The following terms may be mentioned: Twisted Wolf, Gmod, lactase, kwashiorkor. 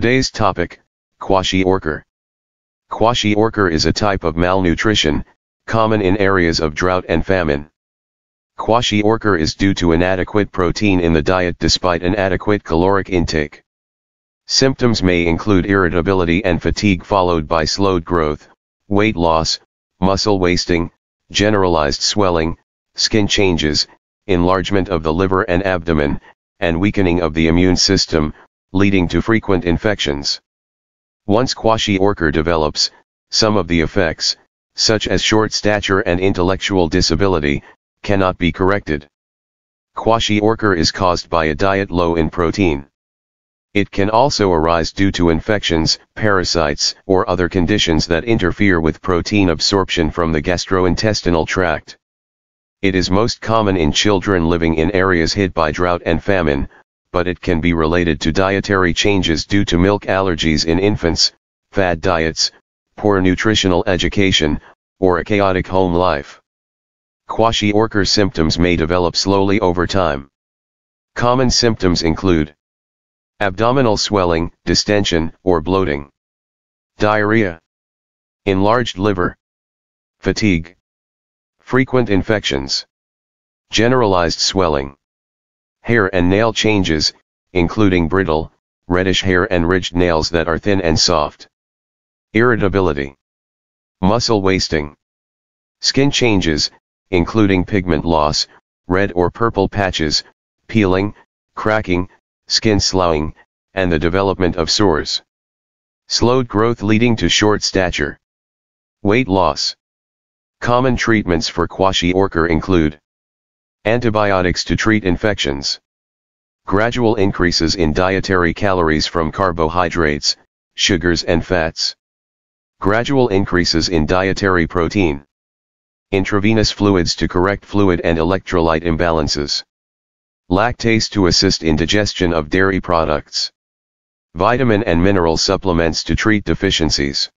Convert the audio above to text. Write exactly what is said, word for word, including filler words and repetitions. Today's topic, kwashiorkor. Kwashiorkor is a type of malnutrition, common in areas of drought and famine. Kwashiorkor is due to inadequate protein in the diet despite an adequate caloric intake. Symptoms may include irritability and fatigue followed by slowed growth, weight loss, muscle wasting, generalized swelling, skin changes, enlargement of the liver and abdomen, and weakening of the immune system, leading to frequent infections. Once kwashiorkor develops, some of the effects, such as short stature and intellectual disability, cannot be corrected. Kwashiorkor is caused by a diet low in protein. It can also arise due to infections, parasites, or other conditions that interfere with protein absorption from the gastrointestinal tract. It is most common in children living in areas hit by drought and famine, but it can be related to dietary changes due to milk allergies in infants, fad diets, poor nutritional education, or a chaotic home life. Kwashiorkor symptoms may develop slowly over time. Common symptoms include abdominal swelling, distension, or bloating, diarrhea, enlarged liver, fatigue, frequent infections, generalized swelling, hair and nail changes, including brittle, reddish hair and ridged nails that are thin and soft, irritability, muscle wasting, skin changes, including pigment loss, red or purple patches, peeling, cracking, skin sloughing, and the development of sores. Slowed growth leading to short stature. Weight loss. Common treatments for kwashiorkor include antibiotics to treat infections, gradual increases in dietary calories from carbohydrates, sugars and fats, gradual increases in dietary protein, intravenous fluids to correct fluid and electrolyte imbalances, lactase to assist in digestion of dairy products, vitamin and mineral supplements to treat deficiencies.